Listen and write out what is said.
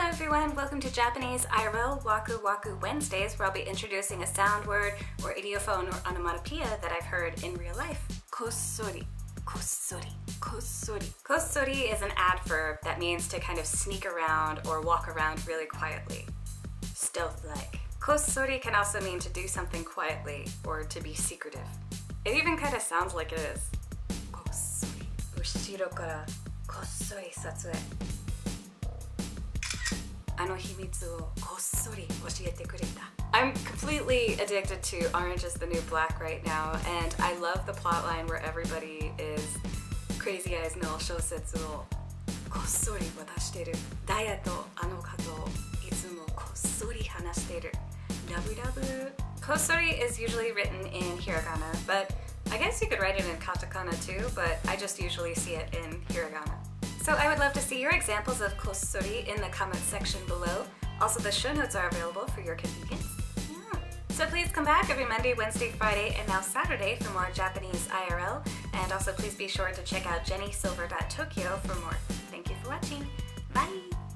Hello everyone, welcome to Japanese IRL Waku Waku Wednesdays, where I'll be introducing a sound word or idiophone or onomatopoeia that I've heard in real life. Kossori, kossori, kossori. Kossori is an adverb that means to kind of sneak around or walk around really quietly, stealth-like. Kossori can also mean to do something quietly or to be secretive. It even kind of sounds like it is. Kossori, ushiro kara kossori satsuei. あの秘密をこっそり教えてくれた. I'm completely addicted to Orange is the New Black right now, and I love the plotline where everybody is crazy eyes no shousetsu wo kossori watashiteru. Daya to anoka to itsumo kossori hanashiteru. Rabu rabu. Kossori is usually written in hiragana, but I guess you could write it in katakana too, but I just usually see it in hiragana. So I would love to see your examples of kossori in the comments section below. Also, the show notes are available for your convenience. Yeah. So please come back every Monday, Wednesday, Friday, and now Saturday for more Japanese IRL. And also please be sure to check out JennySilver.tokyo for more. Thank you for watching. Bye!